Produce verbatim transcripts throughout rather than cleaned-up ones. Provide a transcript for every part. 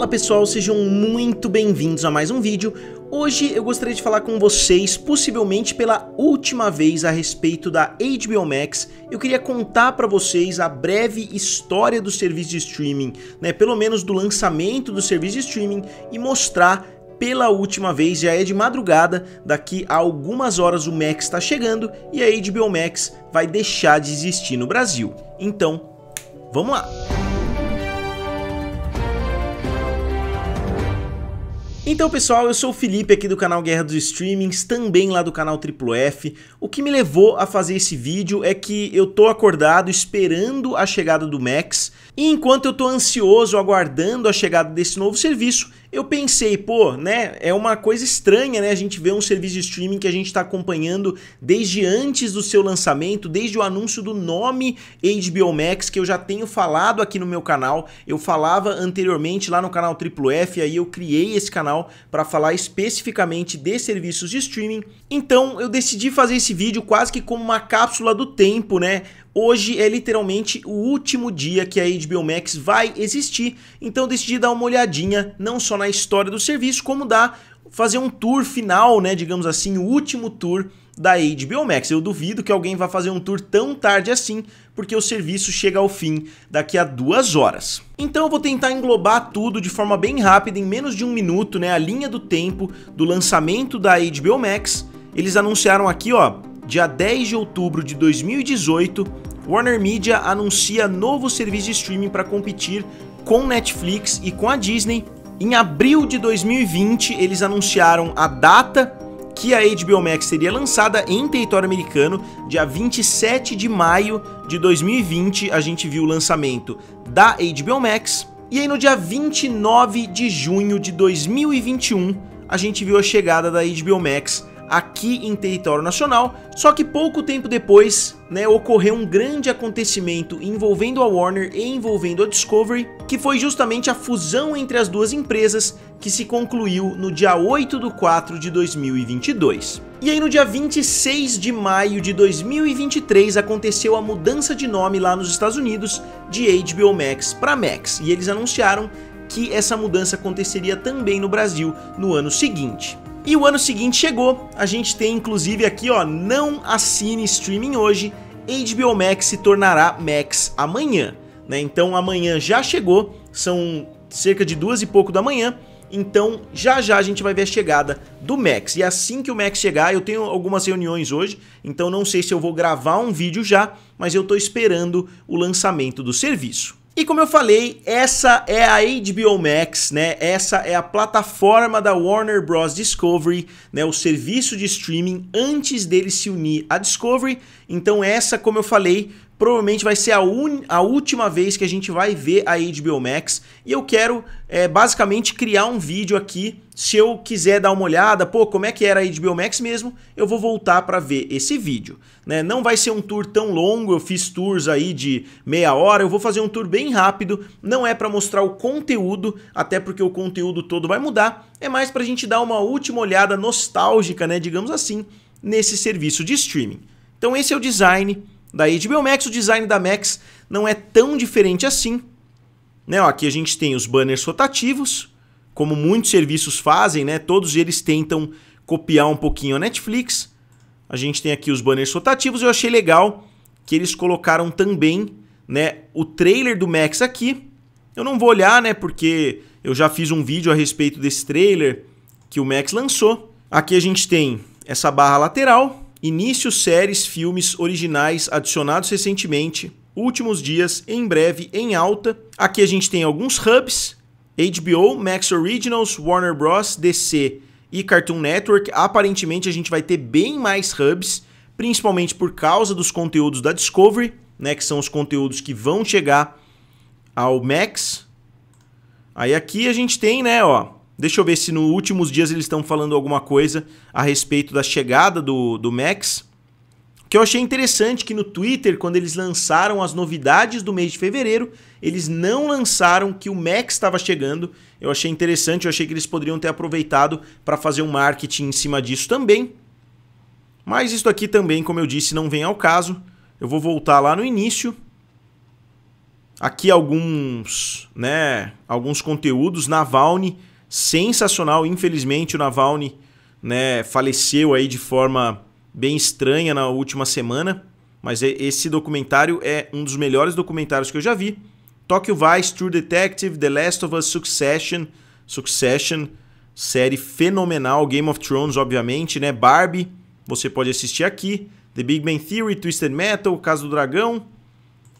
Fala pessoal, sejam muito bem-vindos a mais um vídeo. Hoje eu gostaria de falar com vocês, possivelmente pela última vez, a respeito da H B O Max. Eu queria contar para vocês a breve história do serviço de streaming, né, pelo menos do lançamento do serviço de streaming, e mostrar pela última vez. Já é de madrugada, daqui a algumas horas o Max está chegando e a H B O Max vai deixar de existir no Brasil. Então, vamos lá! Então pessoal, eu sou o Felipe aqui do canal Guerra dos Streamings, também lá do canal Triplo F. O que me levou a fazer esse vídeo é que eu tô acordado esperando a chegada do Max, e enquanto eu tô ansioso aguardando a chegada desse novo serviço, eu pensei, pô, né, é uma coisa estranha, né, a gente vê um serviço de streaming que a gente tá acompanhando desde antes do seu lançamento, desde o anúncio do nome H B O Max, que eu já tenho falado aqui no meu canal. Eu falava anteriormente lá no canal Triplo F, aí eu criei esse canal para falar especificamente de serviços de streaming. Então eu decidi fazer esse vídeo quase que como uma cápsula do tempo, né? Hoje é literalmente o último dia que a H B O Max vai existir, então eu decidi dar uma olhadinha não só na história do serviço, como dar, fazer um tour final, né, digamos assim, o último tour da H B O Max. Eu duvido que alguém vá fazer um tour tão tarde assim, porque o serviço chega ao fim daqui a duas horas. Então eu vou tentar englobar tudo de forma bem rápida, em menos de um minuto, né, a linha do tempo do lançamento da H B O Max. Eles anunciaram aqui, ó, dia dez de outubro de dois mil e dezoito, Warner Media anuncia novo serviço de streaming para competir com Netflix e com a Disney. Em abril de dois mil e vinte, eles anunciaram a data que a H B O Max seria lançada em território americano, dia vinte e sete de maio de dois mil e vinte, a gente viu o lançamento da H B O Max. E aí no dia vinte e nove de junho de dois mil e vinte e um, a gente viu a chegada da H B O Max aqui em território nacional. Só que pouco tempo depois, né, ocorreu um grande acontecimento envolvendo a Warner e envolvendo a Discovery, que foi justamente a fusão entre as duas empresas, que se concluiu no dia oito de quatro de dois mil e vinte e dois. E aí no dia vinte e seis de maio de dois mil e vinte e três aconteceu a mudança de nome lá nos Estados Unidos de H B O Max para Max, e eles anunciaram que essa mudança aconteceria também no Brasil no ano seguinte. E o ano seguinte chegou, a gente tem inclusive aqui, ó, não assine streaming hoje, H B O Max se tornará Max amanhã, né? Então amanhã já chegou, são cerca de duas e pouco da manhã, então já já a gente vai ver a chegada do Max. E assim que o Max chegar, eu tenho algumas reuniões hoje, então não sei se eu vou gravar um vídeo já, mas eu tô esperando o lançamento do serviço. E como eu falei, essa é a H B O Max, né? Essa é a plataforma da Warner Bros. Discovery, né? O serviço de streaming antes dele se unir à Discovery. Então essa, como eu falei, provavelmente vai ser a, un... a última vez que a gente vai ver a H B O Max. E eu quero é, basicamente criar um vídeo aqui. Se eu quiser dar uma olhada, pô, como é que era a H B O Max mesmo, eu vou voltar para ver esse vídeo, né? Não vai ser um tour tão longo, eu fiz tours aí de meia hora, eu vou fazer um tour bem rápido. Não é para mostrar o conteúdo, até porque o conteúdo todo vai mudar, é mais para a gente dar uma última olhada nostálgica, né, digamos assim, nesse serviço de streaming. Então esse é o design da H B O Max, o design da Max não é tão diferente assim, né? Ó, aqui a gente tem os banners rotativos, como muitos serviços fazem, né? Todos eles tentam copiar um pouquinho a Netflix. A gente tem aqui os banners rotativos. Eu achei legal que eles colocaram também, né, o trailer do Max aqui. Eu não vou olhar, né, porque eu já fiz um vídeo a respeito desse trailer que o Max lançou. Aqui a gente tem essa barra lateral. Início, séries, filmes originais adicionados recentemente. Últimos dias, em breve, em alta. Aqui a gente tem alguns hubs. H B O, Max Originals, Warner Bros, D C e Cartoon Network. Aparentemente a gente vai ter bem mais hubs, principalmente por causa dos conteúdos da Discovery, né, que são os conteúdos que vão chegar ao Max. Aí aqui a gente tem, né, ó, deixa eu ver se nos últimos dias eles estão falando alguma coisa a respeito da chegada do, do Max. Que eu achei interessante que no Twitter, quando eles lançaram as novidades do mês de fevereiro, eles não lançaram que o Max estava chegando. Eu achei interessante, eu achei que eles poderiam ter aproveitado para fazer um marketing em cima disso também. Mas isso aqui também, como eu disse, não vem ao caso. Eu vou voltar lá no início. Aqui alguns, né, alguns conteúdos. Navalny, sensacional. Infelizmente o Navalny, né, faleceu aí de forma bem estranha na última semana. Mas esse documentário é um dos melhores documentários que eu já vi. Tokyo Vice, True Detective, The Last of Us, Succession. Succession, série fenomenal. Game of Thrones, obviamente, né? Barbie, você pode assistir aqui. The Big Bang Theory, Twisted Metal, Casa do Dragão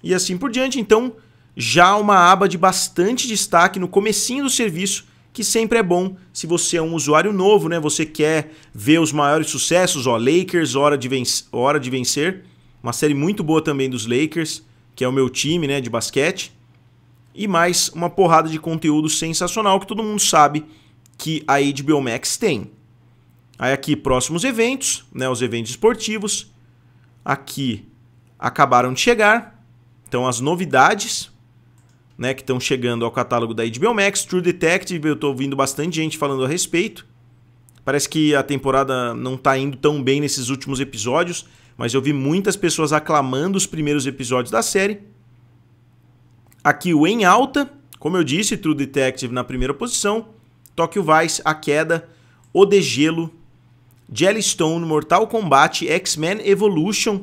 e assim por diante. Então, já uma aba de bastante destaque no comecinho do serviço, que sempre é bom se você é um usuário novo, né? Você quer ver os maiores sucessos, ó, Lakers, Hora de Vencer, Hora de Vencer, uma série muito boa também dos Lakers, que é o meu time, né, de basquete, e mais uma porrada de conteúdo sensacional que todo mundo sabe que a H B O Max tem. Aí aqui próximos eventos, né, os eventos esportivos, aqui acabaram de chegar, então as novidades, né, que estão chegando ao catálogo da H B O Max. True Detective, eu tô ouvindo bastante gente falando a respeito. Parece que a temporada não tá indo tão bem nesses últimos episódios, mas eu vi muitas pessoas aclamando os primeiros episódios da série. Aqui o Em Alta, como eu disse, True Detective na primeira posição. Tokyo Vice, A Queda, O Degelo, Jellystone, Mortal Kombat, X-Men Evolution.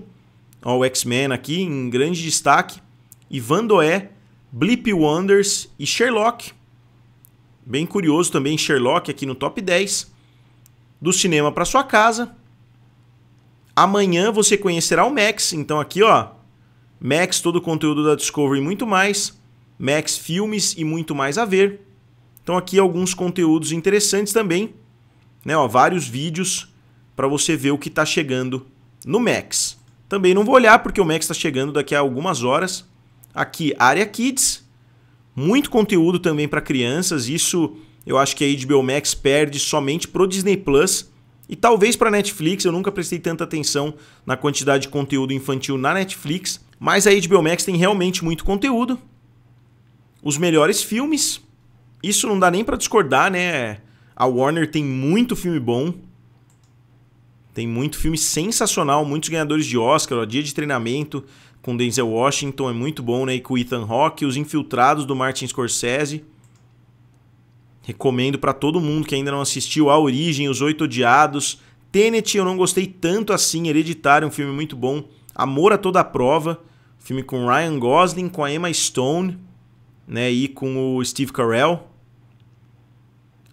Ó, o X-Men aqui em grande destaque. Ivanhoe, Blip Wonders e Sherlock. Bem curioso também Sherlock aqui no top dez. Do cinema para sua casa. Amanhã você conhecerá o Max. Então aqui, ó, Max, todo o conteúdo da Discovery e muito mais. Max Filmes e muito mais a ver. Então aqui alguns conteúdos interessantes também, né, ó, vários vídeos para você ver o que está chegando no Max. Também não vou olhar porque o Max está chegando daqui a algumas horas. Aqui, área Kids, muito conteúdo também para crianças. Isso eu acho que a H B O Max perde somente pro Disney Plus e talvez para Netflix. Eu nunca prestei tanta atenção na quantidade de conteúdo infantil na Netflix, mas a H B O Max tem realmente muito conteúdo. Os melhores filmes, isso não dá nem para discordar, né? A Warner tem muito filme bom, tem muito filme sensacional, muitos ganhadores de Oscar, ó, Dia de Treinamento com Denzel Washington é muito bom, né? E com Ethan Hawke, Os Infiltrados do Martin Scorsese. Recomendo para todo mundo que ainda não assistiu. A Origem, Os Oito Odiados, Tenet eu não gostei tanto assim, Hereditário é um filme muito bom, Amor a Toda a Prova, filme com Ryan Gosling, com a Emma Stone, né? E com o Steve Carell.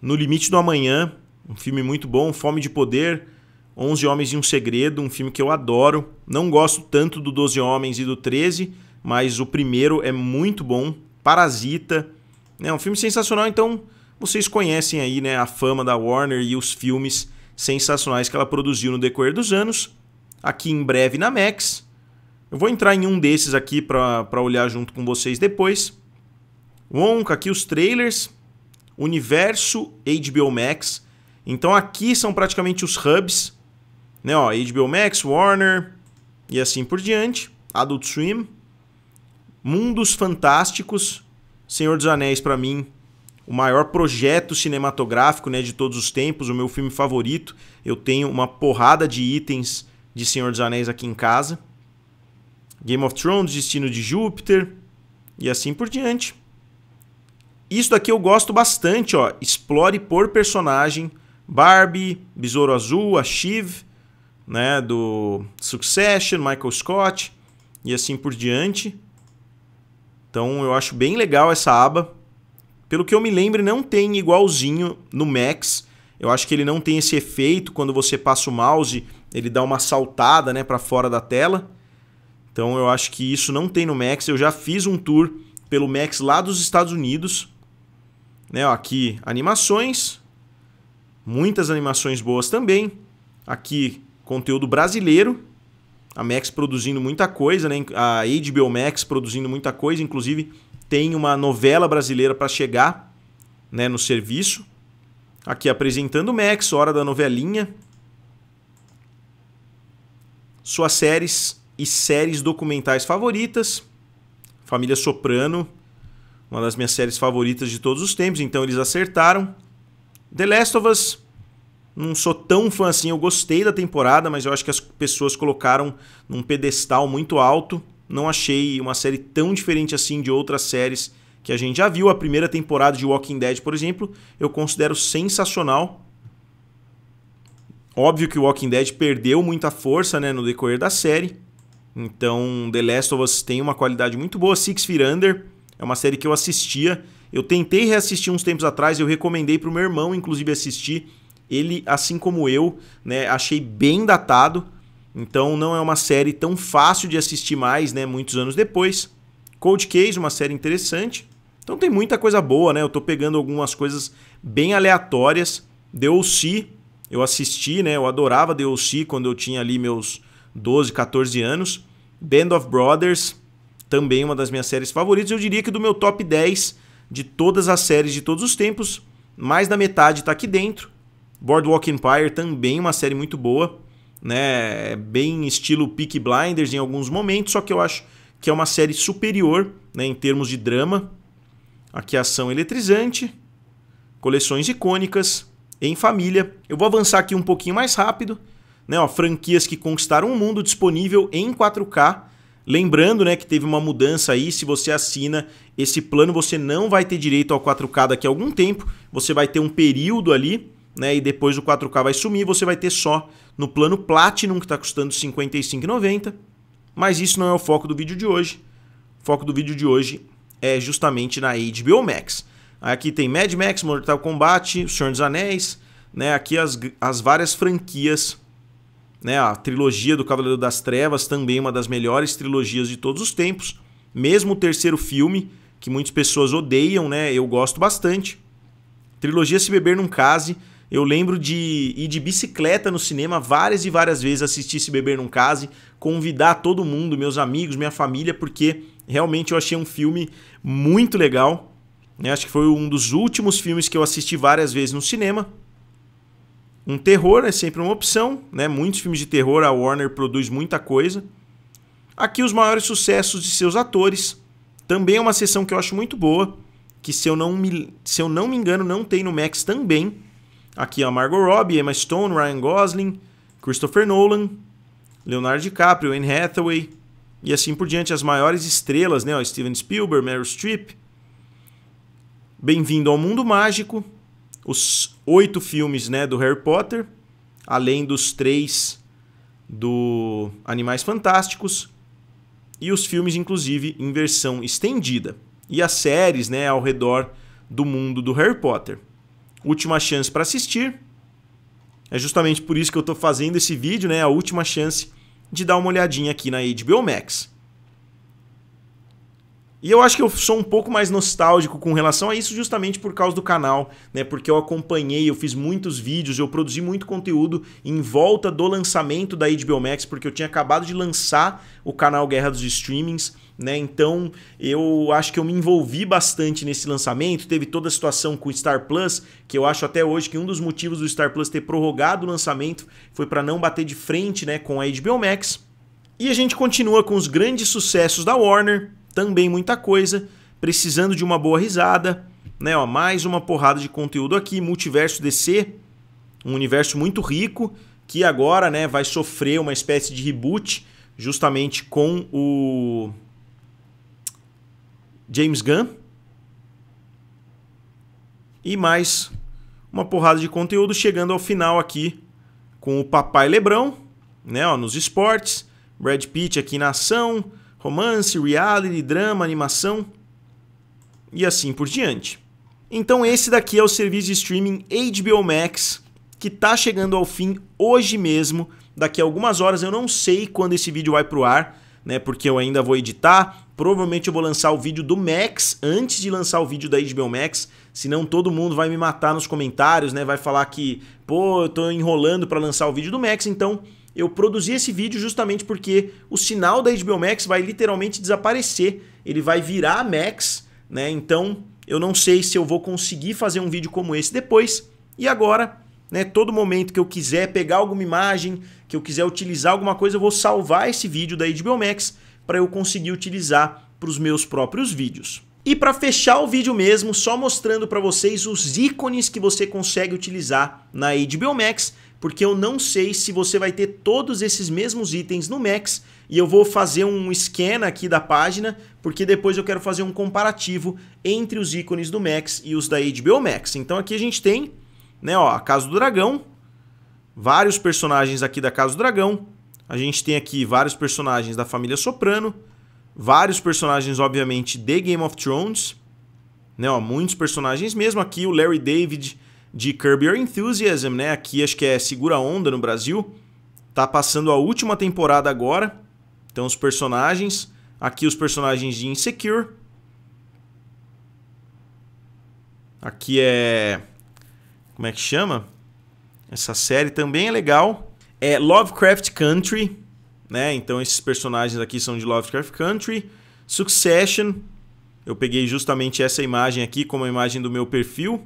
No Limite do Amanhã, um filme muito bom, Fome de Poder, Onze Homens e um Segredo, um filme que eu adoro. Não gosto tanto do Doze Homens e do Treze, mas o primeiro é muito bom. Parasita, é um filme sensacional. Então vocês conhecem aí, né, a fama da Warner e os filmes sensacionais que ela produziu no decorrer dos anos. Aqui em breve na Max. Eu vou entrar em um desses aqui para olhar junto com vocês depois. Wonka, aqui os trailers. Universo, H B O Max. Então aqui são praticamente os hubs, né, ó, H B O Max, Warner e assim por diante. Adult Swim, Mundos Fantásticos, Senhor dos Anéis, para mim o maior projeto cinematográfico, né, de todos os tempos, o meu filme favorito. Eu tenho uma porrada de itens de Senhor dos Anéis aqui em casa. Game of Thrones, Destino de Júpiter e assim por diante. Isso daqui eu gosto bastante, ó, explore por personagem, Barbie, Besouro Azul, a Shiv, né, do Succession, Michael Scott e assim por diante. Então eu acho bem legal essa aba. Pelo que eu me lembro, não tem igualzinho no Max. Eu acho que ele não tem esse efeito quando você passa o mouse, ele dá uma saltada, né, para fora da tela. Então eu acho que isso não tem no Max. Eu já fiz um tour pelo Max lá dos Estados Unidos, né, ó, aqui animações, muitas animações boas também. Aqui conteúdo brasileiro, a Max produzindo muita coisa, né? A H B O Max produzindo muita coisa, inclusive tem uma novela brasileira para chegar, né, no serviço. Aqui apresentando o Max, hora da novelinha, suas séries e séries documentais favoritas. Família Soprano, uma das minhas séries favoritas de todos os tempos, então eles acertaram. The Last of Us, não sou tão fã assim, eu gostei da temporada, mas eu acho que as pessoas colocaram num pedestal muito alto. não achei uma série tão diferente assim de outras séries que a gente já viu. A primeira temporada de Walking Dead, por exemplo, eu considero sensacional. Óbvio que o Walking Dead perdeu muita força, né, no decorrer da série. Então, The Last of Us tem uma qualidade muito boa. Six Feet Under é uma série que eu assistia. Eu tentei reassistir uns tempos atrás, eu recomendei para o meu irmão, inclusive, assistir. Ele, assim como eu, né, achei bem datado. Então, não é uma série tão fácil de assistir mais, né, muitos anos depois. Cold Case, uma série interessante. Então, tem muita coisa boa, né? Eu tô pegando algumas coisas bem aleatórias. The O C, eu assisti, né? Eu adorava The O C quando eu tinha ali meus doze, quatorze anos. Band of Brothers, também uma das minhas séries favoritas. Eu diria que do meu top dez de todas as séries de todos os tempos, mais da metade tá aqui dentro. Boardwalk Empire, também uma série muito boa, né? Bem estilo Peaky Blinders em alguns momentos, só que eu acho que é uma série superior, né, em termos de drama. Aqui Ação Eletrizante, Coleções Icônicas, Em Família. Eu vou avançar aqui um pouquinho mais rápido, né, ó, franquias que conquistaram um mundo, disponível em quatro K. Lembrando, né, que teve uma mudança aí, se você assina esse plano, você não vai ter direito ao quatro K daqui a algum tempo, você vai ter um período ali, né, e depois o quatro K vai sumir, você vai ter só no plano Platinum, que está custando cinquenta e cinco reais e noventa centavos. Mas isso não é o foco do vídeo de hoje. O foco do vídeo de hoje é justamente na H B O Max. Aqui tem Mad Max, Mortal Kombat, Senhor dos Anéis, né? Aqui as, as várias franquias, né? A trilogia do Cavaleiro das Trevas, também uma das melhores trilogias de todos os tempos. Mesmo o terceiro filme, que muitas pessoas odeiam, né? Eu gosto bastante. Trilogia Se Beber Num Case. Eu lembro de ir de bicicleta no cinema várias e várias vezes, assistir Se Beber Num Case, convidar todo mundo, meus amigos, minha família, porque realmente eu achei um filme muito legal, né? Acho que foi um dos últimos filmes que eu assisti várias vezes no cinema. Um terror é sempre uma opção, né? Muitos filmes de terror, a Warner produz muita coisa. Aqui os maiores sucessos de seus atores. Também é uma sessão que eu acho muito boa, que se eu não me, se eu não me engano não tem no Max também. Aqui a Margot Robbie, Emma Stone, Ryan Gosling, Christopher Nolan, Leonardo DiCaprio, Anne Hathaway e assim por diante. As maiores estrelas, né? Ó, Steven Spielberg, Meryl Streep. Bem-vindo ao Mundo Mágico. Os oito filmes, né, do Harry Potter, além dos três do Animais Fantásticos. E os filmes, inclusive, em versão estendida. E as séries, né, ao redor do mundo do Harry Potter. Última chance para assistir. É justamente por isso que eu estou fazendo esse vídeo, né? A última chance de dar uma olhadinha aqui na H B O Max. E eu acho que eu sou um pouco mais nostálgico com relação a isso justamente por causa do canal, né? Porque eu acompanhei, eu fiz muitos vídeos, eu produzi muito conteúdo em volta do lançamento da H B O Max, porque eu tinha acabado de lançar o canal Guerra dos Streamings, né? Então eu acho que eu me envolvi bastante nesse lançamento. Teve toda a situação com o Star Plus, que eu acho até hoje que um dos motivos do Star Plus ter prorrogado o lançamento foi para não bater de frente, né, com a H B O Max. E a gente continua com os grandes sucessos da Warner. Também muita coisa, precisando de uma boa risada, né? Ó, mais uma porrada de conteúdo aqui, multiverso D C, um universo muito rico, que agora, né, vai sofrer uma espécie de reboot, justamente com o James Gunn. E mais uma porrada de conteúdo, chegando ao final aqui, com o Papai Lebrão, né, ó, nos esportes, Brad Pitt aqui na ação, romance, reality, drama, animação e assim por diante. Então esse daqui é o serviço de streaming H B O Max, que tá chegando ao fim hoje mesmo. Daqui a algumas horas, eu não sei quando esse vídeo vai pro ar, né? Porque eu ainda vou editar. Provavelmente eu vou lançar o vídeo do Max antes de lançar o vídeo da H B O Max, senão todo mundo vai me matar nos comentários, né? Vai falar que, pô, eu tô enrolando pra lançar o vídeo do Max, então... Eu produzi esse vídeo justamente porque o sinal da H B O Max vai literalmente desaparecer. Ele vai virar Max, né? Então, eu não sei se eu vou conseguir fazer um vídeo como esse depois. E agora, né, todo momento que eu quiser pegar alguma imagem, que eu quiser utilizar alguma coisa, eu vou salvar esse vídeo da H B O Max para eu conseguir utilizar para os meus próprios vídeos. E para fechar o vídeo mesmo, só mostrando para vocês os ícones que você consegue utilizar na H B O Max, porque eu não sei se você vai ter todos esses mesmos itens no Max, e eu vou fazer um scan aqui da página, porque depois eu quero fazer um comparativo entre os ícones do Max e os da H B O Max. Então aqui a gente tem, né, ó, a Casa do Dragão, vários personagens aqui da Casa do Dragão, a gente tem aqui vários personagens da Família Soprano, vários personagens, obviamente, de Game of Thrones, né, ó, muitos personagens mesmo, aqui o Larry David de Curb Your Enthusiasm, né, aqui acho que é Segura Onda no Brasil, tá passando a última temporada agora, então os personagens, aqui os personagens de Insecure, aqui é, como é que chama? Essa série também é legal, é Lovecraft Country, né? Então esses personagens aqui são de Lovecraft Country. Succession, eu peguei justamente essa imagem aqui como a imagem do meu perfil.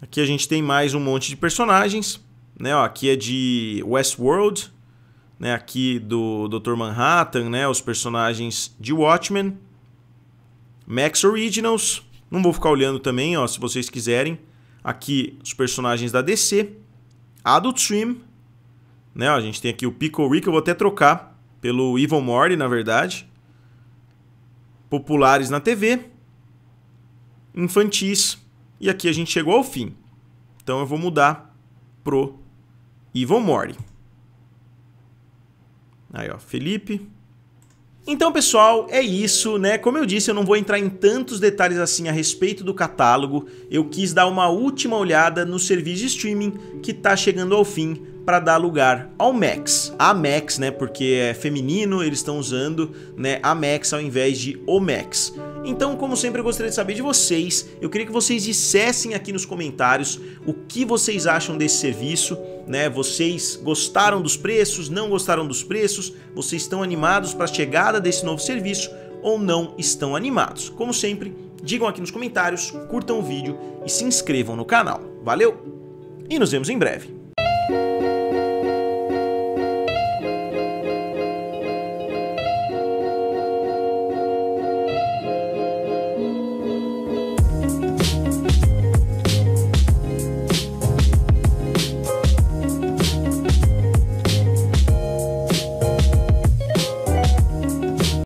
Aqui a gente tem mais um monte de personagens, né? Ó, aqui é de Westworld, né? Aqui do doutor Manhattan, né? Os personagens de Watchmen, Max Originals, não vou ficar olhando também, ó, se vocês quiserem. Aqui os personagens da D C, Adult Swim, né, ó, a gente tem aqui o Pickle Rick, eu vou até trocar pelo Evil Morty, na verdade. Populares na T V. Infantis. E aqui a gente chegou ao fim. Então eu vou mudar pro Evil Morty. Aí, ó, Felipe. Então, pessoal, é isso, né? Como eu disse, eu não vou entrar em tantos detalhes assim a respeito do catálogo. Eu quis dar uma última olhada no serviço de streaming que tá chegando ao fim, para dar lugar ao Max. A Max, né, porque é feminino, eles estão usando, né, a Max ao invés de o Max. Então, como sempre, eu gostaria de saber de vocês, eu queria que vocês dissessem aqui nos comentários o que vocês acham desse serviço, né, vocês gostaram dos preços, não gostaram dos preços, vocês estão animados para a chegada desse novo serviço ou não estão animados? Como sempre, digam aqui nos comentários, curtam o vídeo e se inscrevam no canal. Valeu! E nos vemos em breve.